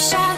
shine.